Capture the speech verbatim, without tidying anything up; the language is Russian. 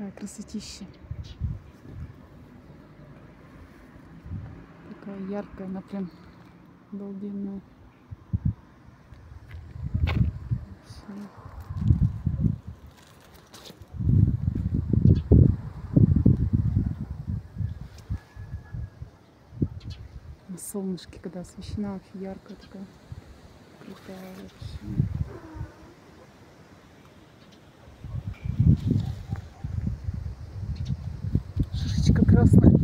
Такая красотища. Такая яркая, она прям обалденная. На солнышке, когда освещена, вообще яркая такая. Крутая вообще. Красная.